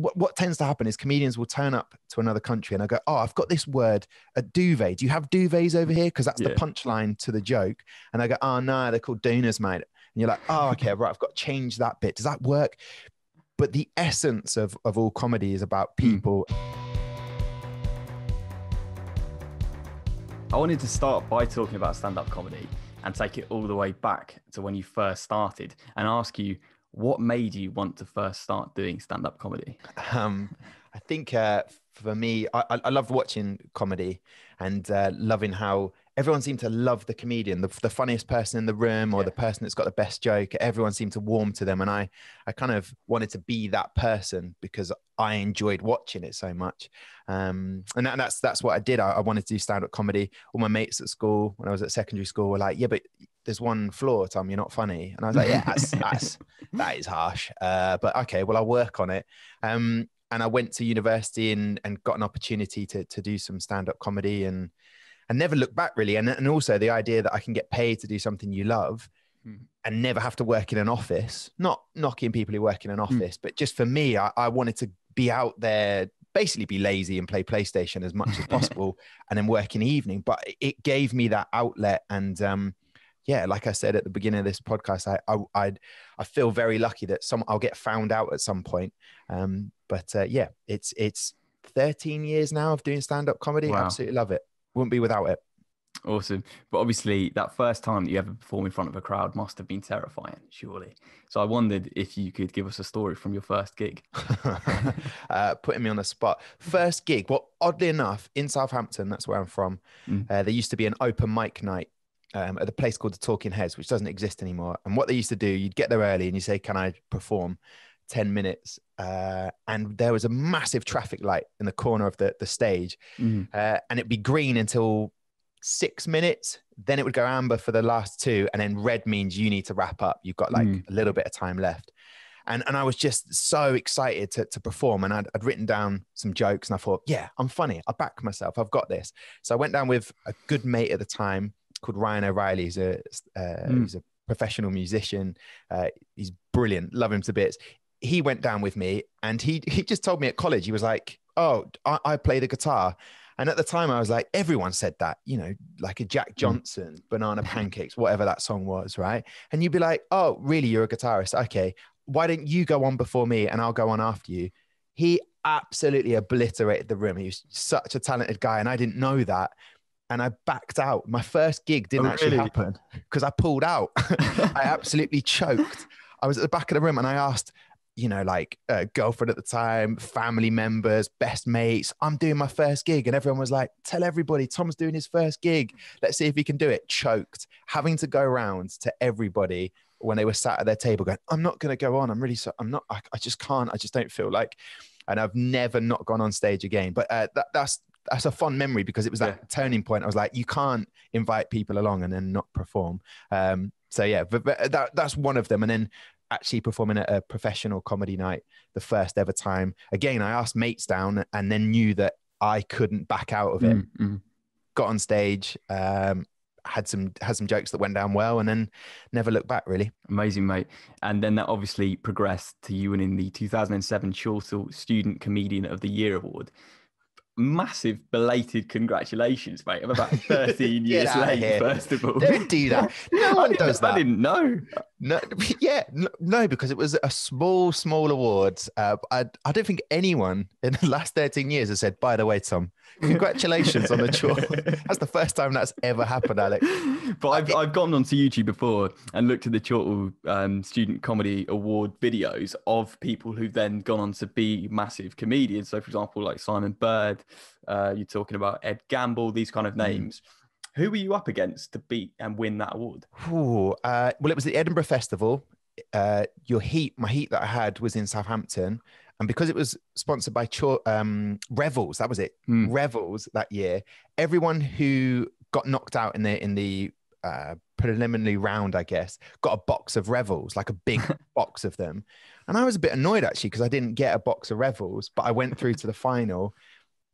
what tends to happen is comedians will turn up to another country and I go, oh, I've got this word, a duvet. Do you have duvets over here? Because that's the punchline to the joke. And I go, oh, no, they're called doonas, mate. And you're like, oh, okay, right, I've got to change that bit. Does that work? But the essence of all comedy is about people. I wanted to start by talking about stand-up comedy and take it all the way back to when you first started and ask you, what made you want to first start doing stand-up comedy? I think for me, I loved watching comedy and loving how everyone seemed to love the comedian, the funniest person in the room or the person that's got the best joke. Everyone seemed to warm to them. And I kind of wanted to be that person because I enjoyed watching it so much. And that's what I did. I wanted to do stand-up comedy. All my mates at school, when I was at secondary school, were like, yeah, but there's one flaw, Tom, you're not funny. And I was like, yeah, that is harsh. But okay, well, I'll work on it. And I went to university and got an opportunity to do some stand-up comedy and never looked back, really. And also the idea that I can get paid to do something you love and never have to work in an office, not knocking people who work in an office, but just for me, I wanted to be out there, basically be lazy and play PlayStation as much as possible and then work in the evening. But it gave me that outlet. And yeah, like I said at the beginning of this podcast, I feel very lucky that I'll get found out at some point. But yeah, it's 13 years now of doing stand-up comedy. Wow. Absolutely love it. Wouldn't be without it. Awesome. But obviously that first time that you ever performed in front of a crowd must have been terrifying, surely. So I wondered if you could give us a story from your first gig. Putting me on the spot. First gig. Well, oddly enough, in Southampton, that's where I'm from, there used to be an open mic night at a place called the Talking Heads, which doesn't exist anymore. And what they used to do, you'd get there early and you say, can I perform 10 minutes? And there was a massive traffic light in the corner of the stage and it'd be green until 6 minutes, then it would go amber for the last two, and then red means you need to wrap up, you've got like a little bit of time left. And I was just so excited to perform, and I'd written down some jokes and I thought, yeah, I'm funny, I back myself, I've got this. So I went down with a good mate at the time called Ryan O'Reilly, who's a professional musician, he's brilliant, love him to bits. He went down with me and he just told me at college, he was like, oh, I play the guitar. And at the time I was like, everyone said that, you know, like a Jack Johnson, Banana Pancakes, whatever that song was, right? And you'd be like, oh, really, you're a guitarist? Okay, why don't you go on before me and I'll go on after you? He absolutely obliterated the room. He was such a talented guy and I didn't know that. And I backed out. My first gig didn't actually happen because I pulled out. I absolutely choked. I was at the back of the room and I asked, you know, like girlfriend at the time, family members, best mates, I'm doing my first gig. And everyone was like, tell everybody Tom's doing his first gig. Let's see if he can do it. Choked, having to go around to everybody when they were sat at their table going, I'm not going to go on. I'm really, I just can't, I just don't feel like, and I've never not gone on stage again. But that's a fond memory because it was that turning point. I was like, you can't invite people along and then not perform. So yeah, but that's one of them. And then actually performing at a professional comedy night, the first ever time. Again, I asked mates down and then knew that I couldn't back out of it. Got on stage, had some jokes that went down well and then never looked back, really. Amazing, mate. And then that obviously progressed to you winning the 2007 Chortle Student Comedian of the Year Award. Massive belated congratulations, mate. I'm about 13 years late, first of all. Don't do that. No one does that. I didn't know. No, because it was a small award. I don't think anyone in the last 13 years has said, by the way, Tom, congratulations on the chore. That's the first time that's ever happened, Alex. But I've gone onto YouTube before and looked at the Chortle Student Comedy Award videos of people who've then gone on to be massive comedians. So, for example, like Simon Bird, you're talking about Ed Gamble, these kind of names. Who were you up against to beat and win that award? Ooh, well, it was the Edinburgh Festival. My heat that I had was in Southampton. And because it was sponsored by Revels, that was it, Revels that year, everyone who got knocked out in the preliminary round, I guess, got a box of Revels, like a big box of them. And I was a bit annoyed, actually, because I didn't get a box of Revels, but I went through to the final,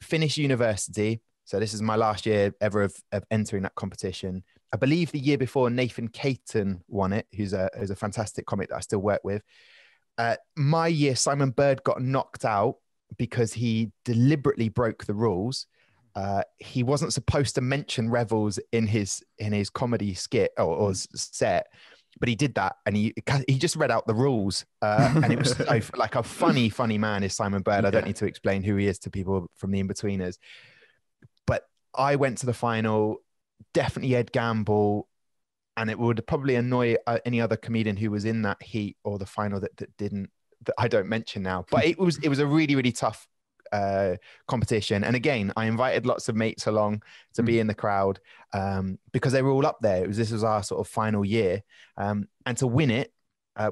finished university. So this is my last year ever of entering that competition. I believe the year before Nathan Caton won it, who's a fantastic comic that I still work with. my year, Simon Bird got knocked out because he deliberately broke the rules. He wasn't supposed to mention revels in his comedy skit or set, but he did that, and he just read out the rules, and it was so, like, a funny man is Simon Bird. I don't need to explain who he is to people from the In-Betweeners. But I went to the final, definitely Ed Gamble, and it would probably annoy any other comedian who was in that heat or the final that didn't, that I don't mention now. But it was a really tough competition, and again, I invited lots of mates along to be in the crowd, because they were all up there. This was our sort of final year, and to win it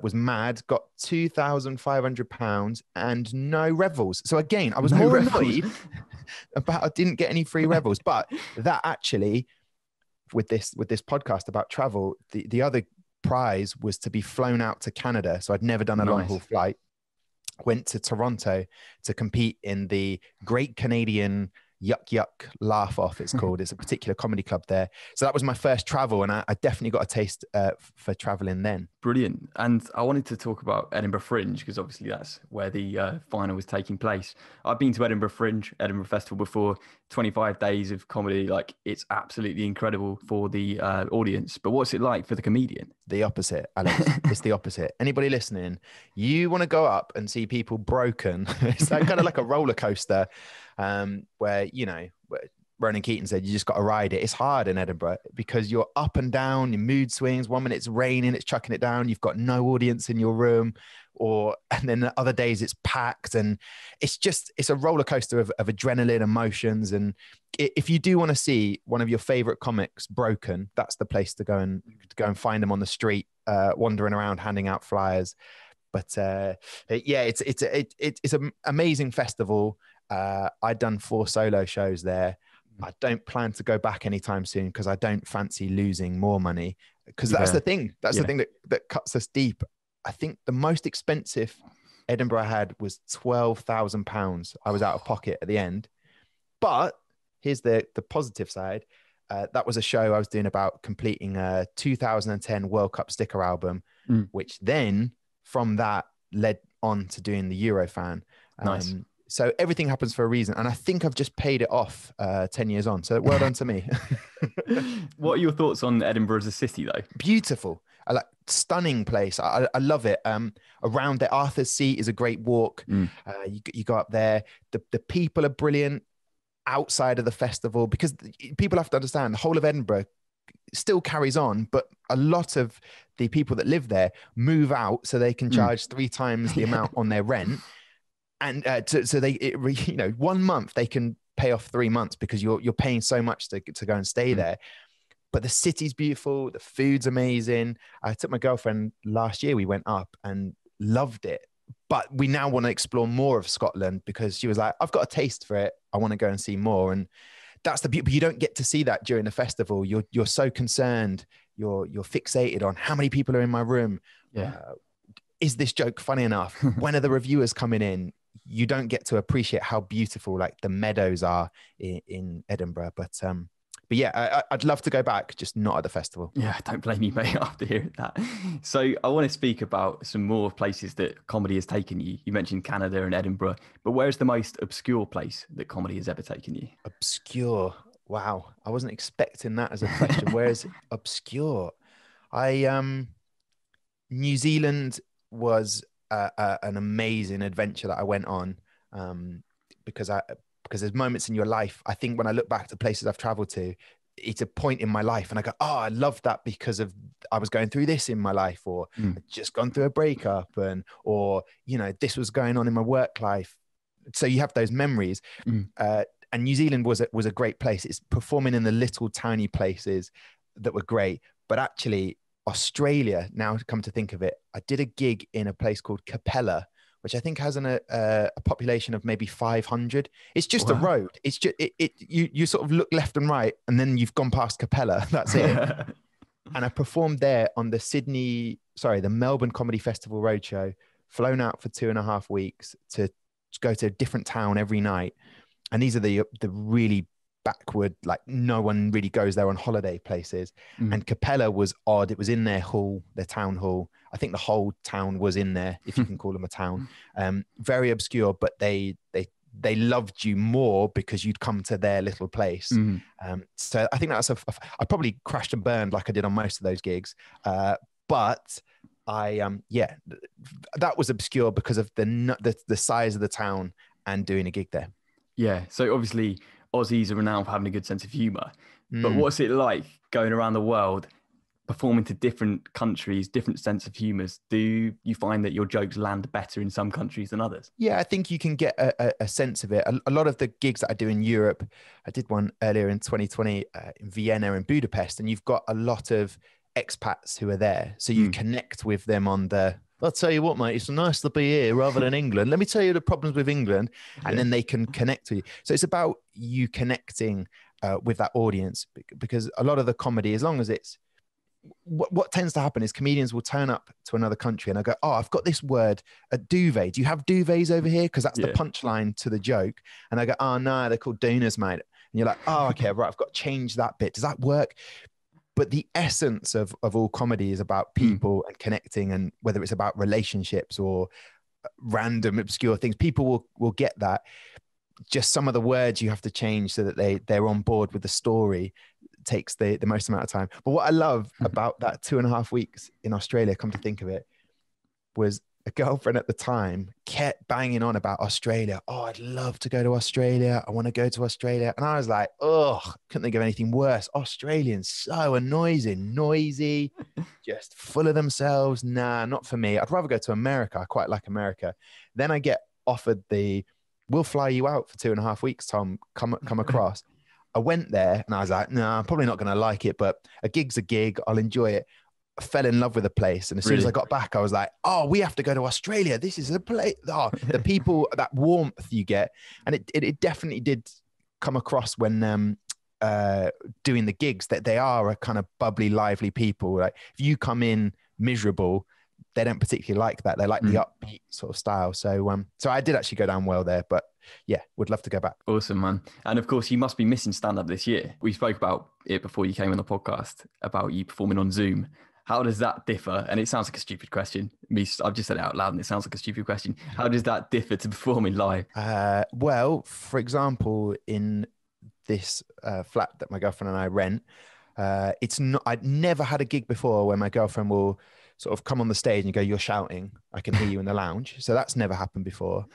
was mad. Got £2,500 and no revels. So again, I was more annoyed about I didn't get any free revels. But that actually, with this podcast about travel, the other prize was to be flown out to Canada. So I'd never done a long haul flight. Went to Toronto to compete in the Great Canadian Yuck Laugh Off, it's called. It's a particular comedy club there. So that was my first travel, and I definitely got a taste for traveling then. Brilliant. And I wanted to talk about Edinburgh Fringe, because obviously that's where the final was taking place. I've been to Edinburgh Fringe, Edinburgh Festival before, 25 days of comedy. Like, it's absolutely incredible for the audience. But what's it like for the comedian? The opposite, Alex. It's the opposite. Anybody listening, you want to go up and see people broken. It's like, kind of like a roller coaster, where, you know, Ronan Keating said, you just got to ride it. It's hard in Edinburgh because you're up and down, your mood swings. One minute it's raining, it's chucking it down. You've got no audience in your room, and then the other days it's packed, and it's a roller coaster of adrenaline, emotions. And if you do want to see one of your favorite comics broken, that's the place to go and find them on the street, wandering around, handing out flyers. But it's an amazing festival. I'd done 4 solo shows there. I don't plan to go back anytime soon because I don't fancy losing more money, because that's the thing. That's the thing that cuts us deep. I think the most expensive Edinburgh I had was £12,000. I was out of pocket at the end. But here's the positive side. That was a show I was doing about completing a 2010 World Cup sticker album, which then from that led on to doing the Eurofan. Nice. So everything happens for a reason. And I think I've just paid it off 10 years on. So well done to me. What are your thoughts on Edinburgh as a city, though? Beautiful. Stunning place. I love it. Around there, Arthur's Seat is a great walk. You go up there. The people are brilliant outside of the festival, because people have to understand the whole of Edinburgh still carries on, but a lot of the people that live there move out so they can charge 3 times the amount on their rent. And so 1 month they can pay off 3 months because you're paying so much to go and stay there. But the city's beautiful. The food's amazing. I took my girlfriend last year. We went up and loved it. But we now want to explore more of Scotland because she was like, I've got a taste for it. I want to go and see more. And that's the beauty. But you don't get to see that during the festival. You're so concerned. You're fixated on how many people are in my room. Yeah. Is this joke funny enough? When are the reviewers coming in? You don't get to appreciate how beautiful like the meadows are in Edinburgh. But yeah, I'd love to go back, just not at the festival. Yeah, don't blame you, mate, after hearing that. So I want to speak about some more places that comedy has taken you. You mentioned Canada and Edinburgh, but where's the most obscure place that comedy has ever taken you? Obscure. Wow. I wasn't expecting that as a question. Where is obscure? New Zealand was an amazing adventure that I went on, because there's moments in your life. I think when I look back to places I've traveled to, it's a point in my life and I go, oh, I loved that because of I was going through this in my life, or I'd just gone through a breakup, or you know, this was going on in my work life. So you have those memories. And New Zealand was a great place. It's performing in the little tiny places that were great, but actually Australia, now come to think of it, I did a gig in a place called Capella, which I think has a population of maybe 500. It's just a road. It's just you sort of look left and right, and then you've gone past Capella. That's it. And I performed there on the Melbourne Comedy Festival Roadshow, flown out for 2.5 weeks to go to a different town every night. And these are the really backward, like no one really goes there on holiday places. And Capella was odd. It was in their hall, their town hall. I think the whole town was in there, if you can call them a town. Very obscure, but they loved you more because you'd come to their little place. So I think that's I probably crashed and burned like I did on most of those gigs. But I, yeah, that was obscure because of the size of the town and doing a gig there. Yeah. So obviously Aussies are renowned for having a good sense of humor, but what's it like going around the world, performing to different countries, different sense of humors? Do you find that your jokes land better in some countries than others? Yeah, I think you can get a sense of it. A lot of the gigs that I do in Europe, I did one earlier in 2020 in Vienna and Budapest, and you've got a lot of expats who are there. So you connect with them on the, I'll tell you what, mate, it's nice to be here rather than England. Let me tell you the problems with England. And then they can connect with you. So it's about you connecting with that audience, because a lot of the comedy, as long as it's, what tends to happen is comedians will turn up to another country and I go, oh, I've got this word, a duvet. Do you have duvets over here? Because that's the punchline to the joke. And I go, oh, no, they're called doonas, mate. And you're like, oh, okay, right, I've got to change that bit. Does that work? But the essence of all comedy is about people and connecting, and whether it's about relationships or random obscure things, people will get that. Just some of the words you have to change so that they're on board with the story. Takes the most amount of time. But what I love about that 2.5 weeks in Australia, come to think of it, was a girlfriend at the time kept banging on about Australia. Oh, I'd love to go to Australia. I want to go to Australia. And I was like, oh, couldn't think of anything worse. Australians, so annoying, noisy, just full of themselves. Nah, not for me. I'd rather go to America. I quite like America. Then I get offered the, we'll fly you out for 2.5 weeks, Tom, come across. I went there and I was like, no, I'm probably not going to like it, but a gig's a gig. I'll enjoy it. I fell in love with the place. And as soon as I got back, I was like, oh, we have to go to Australia. This is a place. Oh, the people, that warmth you get. And it definitely did come across when doing the gigs, that they are a kind of bubbly, lively people. Like if you come in miserable, they don't particularly like that. They like the upbeat sort of style. So so I did actually go down well there, but yeah, would love to go back. Awesome, man. And of course, you must be missing stand-up this year. We spoke about it before you came on the podcast, about you performing on Zoom. How does that differ? And it sounds like a stupid question. I've just said it out loud and it sounds like a stupid question. How does that differ to performing live? Well, for example, in this flat that my girlfriend and I rent, I'd never had a gig before where my girlfriend will sort of come on the stage and go, you're shouting, I can hear you in the lounge. So that's never happened before.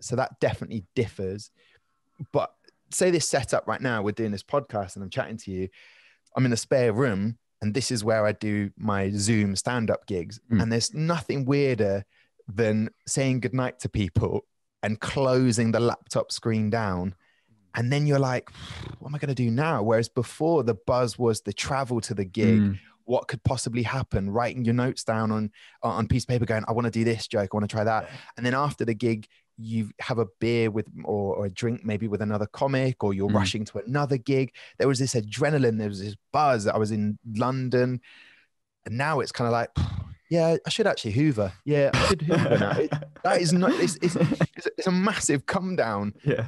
So that definitely differs. But say this setup right now, we're doing this podcast and I'm chatting to you, I'm in the spare room and this is where I do my Zoom stand-up gigs. And there's nothing weirder than saying goodnight to people and closing the laptop screen down. And then you're like, what am I going to do now? Whereas before, the buzz was the travel to the gig, what could possibly happen, writing your notes down on a piece of paper going, I want to do this joke, I want to try that. And then after the gig, you have a beer with or a drink maybe with another comic, or you're rushing to another gig. There was this adrenaline, there was this buzz. I was in London and now it's kind of like, yeah, I should actually Hoover. Yeah, I should Hoover now. That is not, it's a massive come down. Yeah.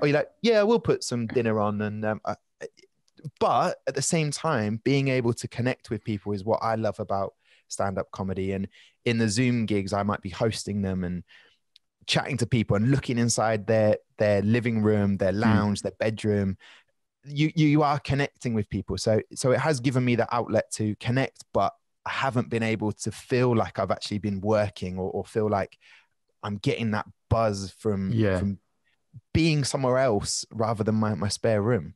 Or you're like, yeah, we'll put some dinner on and but at the same time, being able to connect with people is what I love about stand-up comedy. And in the Zoom gigs, I might be hosting them and chatting to people and looking inside their living room, their lounge, their bedroom. You are connecting with people. So it has given me the outlet to connect, but I haven't been able to feel like I've actually been working or feel like I'm getting that buzz from being somewhere else rather than my spare room.